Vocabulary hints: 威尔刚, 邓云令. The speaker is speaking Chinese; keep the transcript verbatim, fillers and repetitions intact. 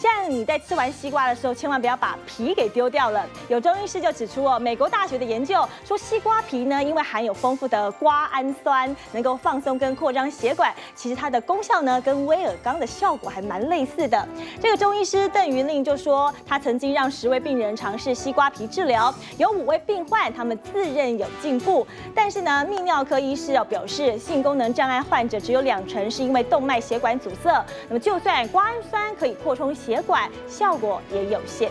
像你在吃完西瓜的时候，千万不要把皮给丢掉了。有中医师就指出哦，美国大学的研究说，西瓜皮呢，因为含有丰富的瓜氨酸，能够放松跟扩张血管。其实它的功效呢，跟威尔刚的效果还蛮类似的。这个中医师邓云令就说，他曾经让十位病人尝试西瓜皮治疗，有五位病患他们自认有进步，但是呢，泌尿科医师哦表示，性功能障碍患者只有两成是因为动脉血管阻塞。那么就算瓜氨酸可以扩充血管，效果也有限。